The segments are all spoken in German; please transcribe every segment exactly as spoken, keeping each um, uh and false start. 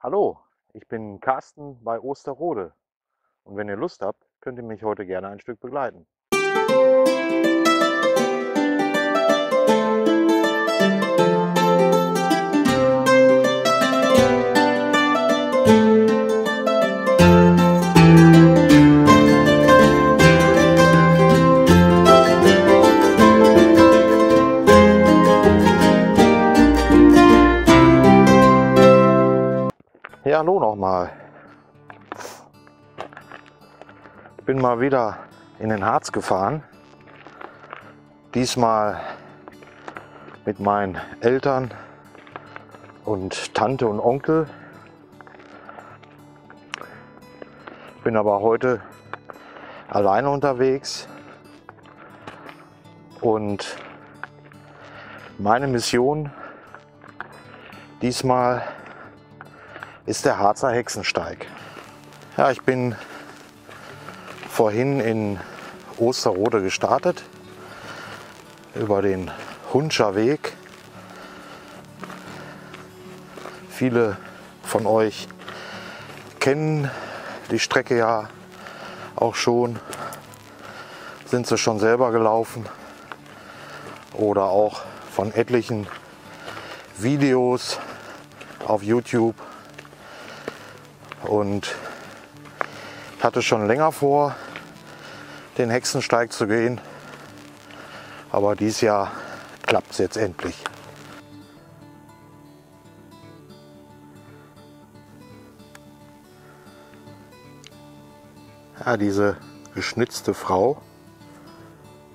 Hallo, ich bin Carsten bei Osterode und wenn ihr Lust habt, könnt ihr mich heute gerne ein Stück begleiten. Ja, hallo nochmal. Ich bin mal wieder in den Harz gefahren. Diesmal mit meinen Eltern und Tante und Onkel. Bin aber heute alleine unterwegs. Und meine Mission diesmal ist der Harzer Hexensteig. Ja, ich bin vorhin in Osterode gestartet, über den Hunscherweg. Viele von euch kennen die Strecke ja auch schon, sind sie schon selber gelaufen oder auch von etlichen Videos auf YouTube. Und ich hatte schon länger vor, den Hexensteig zu gehen, aber dieses Jahr klappt es jetzt endlich. Ja, diese geschnitzte Frau,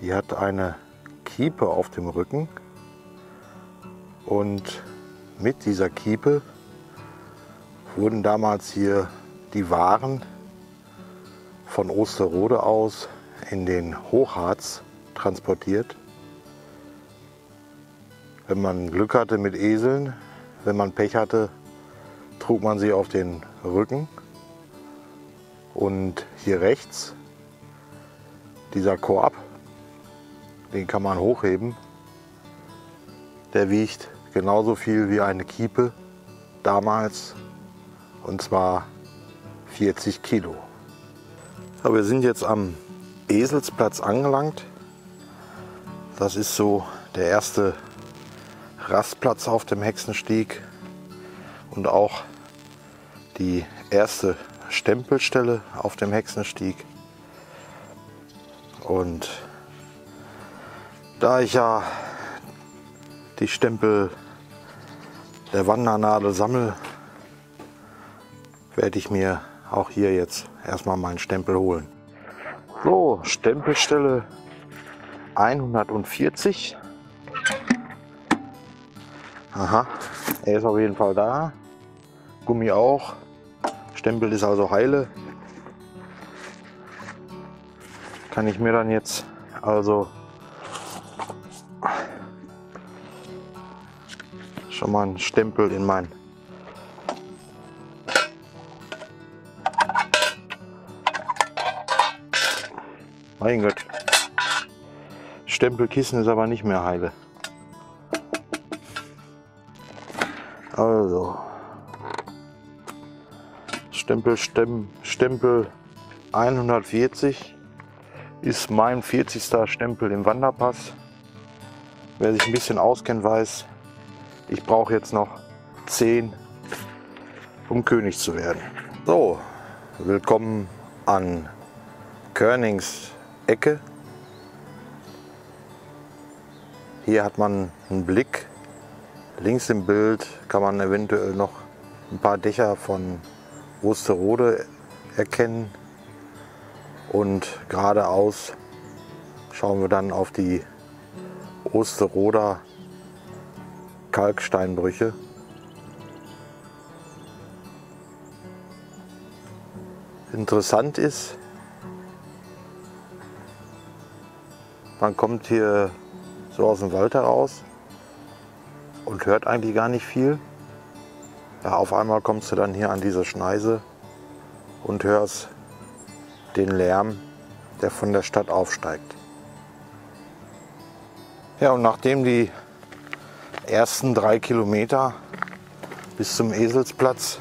die hat eine Kiepe auf dem Rücken und mit dieser Kiepe wurden damals hier die Waren von Osterode aus in den Hochharz transportiert. Wenn man Glück hatte mit Eseln, wenn man Pech hatte, trug man sie auf den Rücken. Und hier rechts, dieser Korb, den kann man hochheben. Der wiegt genauso viel wie eine Kiepe damals. Und zwar vierzig Kilo. Ja, wir sind jetzt am Eselsplatz angelangt. Das ist so der erste Rastplatz auf dem Hexenstieg und auch die erste Stempelstelle auf dem Hexenstieg. Und da ich ja die Stempel der Wandernadel sammle, werde ich mir auch hier jetzt erstmal meinen Stempel holen. So, Stempelstelle hundertvierzig. Aha, er ist auf jeden Fall da. Gummi auch. Stempel ist also heile. Kann ich mir dann jetzt also schon mal einen Stempel in meinen Mein Gott, Stempelkissen ist aber nicht mehr heile. Also, Stempel, Stem, Stempel hundertvierzig ist mein vierzigster Stempel im Wanderpass. Wer sich ein bisschen auskennt, weiß, ich brauche jetzt noch zehn, um König zu werden. So, willkommen an Königs Ecke. Hier hat man einen Blick. Links im Bild kann man eventuell noch ein paar Dächer von Osterode erkennen. Und geradeaus schauen wir dann auf die Osteroder Kalksteinbrüche. Interessant ist, man kommt hier so aus dem Wald heraus und hört eigentlich gar nicht viel. Ja, auf einmal kommst du dann hier an diese Schneise und hörst den Lärm, der von der Stadt aufsteigt. Ja, und nachdem die ersten drei Kilometer bis zum Eselsplatz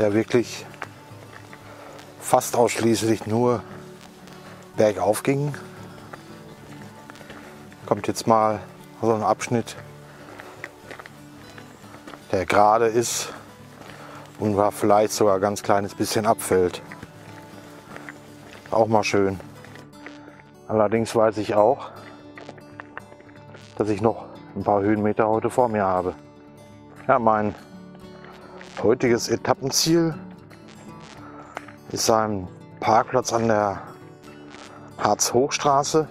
ja wirklich fast ausschließlich nur bergauf ging. Kommt jetzt mal so ein Abschnitt, der gerade ist und war vielleicht sogar ein ganz kleines bisschen abfällt. Auch mal schön. Allerdings weiß ich auch, dass ich noch ein paar Höhenmeter heute vor mir habe. Ja, mein heutiges Etappenziel ist ein Parkplatz an der Harz-Hochstraße,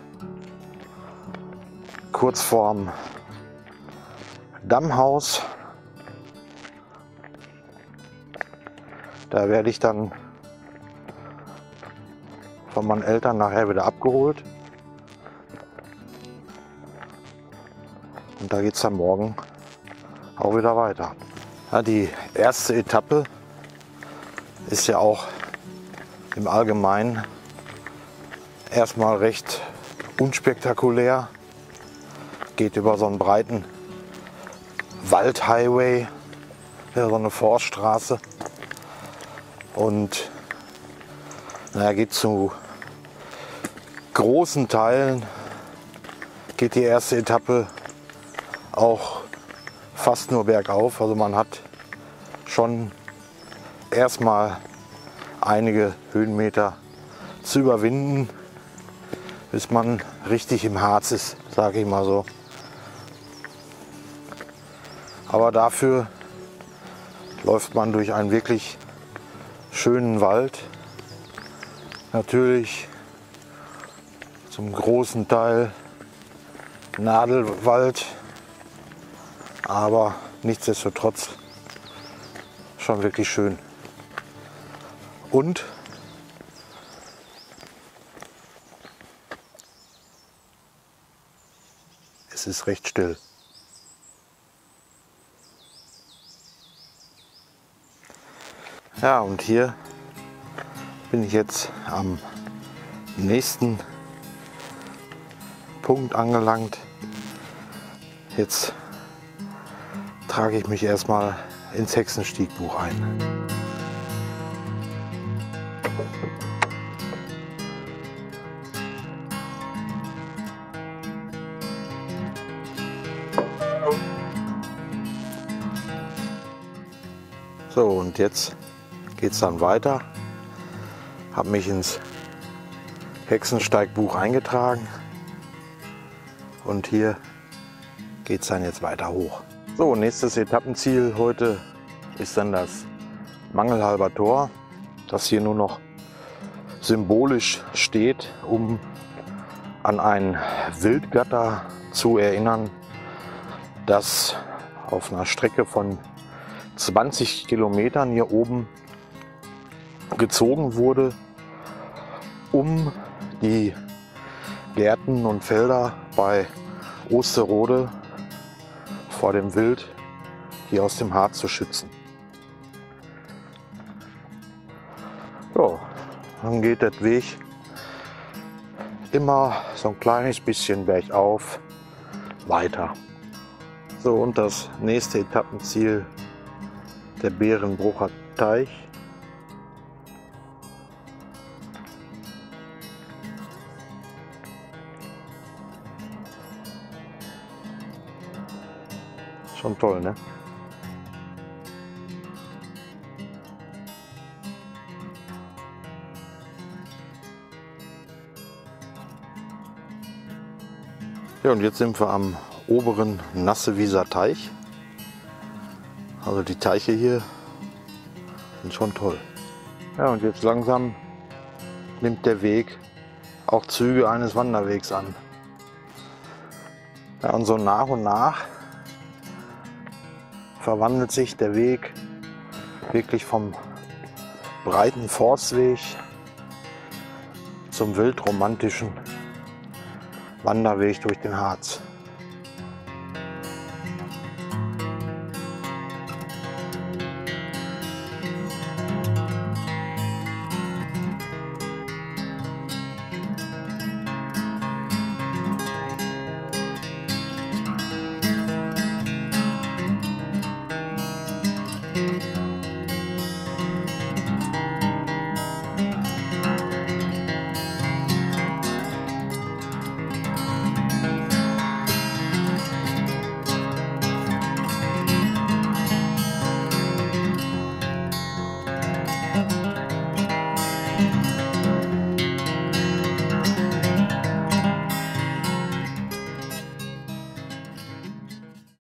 kurz vorm Dammhaus. Da werde ich dann von meinen Eltern nachher wieder abgeholt. Und da geht es dann morgen auch wieder weiter. Ja, die erste Etappe ist ja auch im Allgemeinen erstmal recht unspektakulär. Geht über so einen breiten Waldhighway, ja, so eine Forststraße. Und naja, geht zu großen Teilen, geht die erste Etappe auch fast nur bergauf. Also man hat schon erstmal einige Höhenmeter zu überwinden, bis man richtig im Harz ist, sage ich mal so. Aber dafür läuft man durch einen wirklich schönen Wald. Natürlich zum großen Teil Nadelwald, aber nichtsdestotrotz schon wirklich schön. Und es ist recht still. Ja, und hier bin ich jetzt am nächsten Punkt angelangt. Jetzt trage ich mich erstmal ins Hexenstiegbuch ein. So, und jetzt geht es dann weiter. Habe mich ins Hexensteigbuch eingetragen und hier geht es dann jetzt weiter hoch. So, nächstes Etappenziel heute ist dann das Mangelhalber Tor, das hier nur noch symbolisch steht, um an ein Wildgatter zu erinnern, das auf einer Strecke von zwanzig Kilometern hier oben gezogen wurde, um die Gärten und Felder bei Osterode vor dem Wild hier aus dem Harz zu schützen. So, dann geht der Weg immer so ein kleines bisschen bergauf weiter. So, und das nächste Etappenziel, der Beerenbrucher Teich. Schon toll, ne? Ja, und jetzt sind wir am oberen Nassewieser Teich. Also die Teiche hier sind schon toll. Ja, und jetzt langsam nimmt der Weg auch Züge eines Wanderwegs an. Ja, und so nach und nach verwandelt sich der Weg wirklich vom breiten Forstweg zum wildromantischen Wanderweg durch den Harz.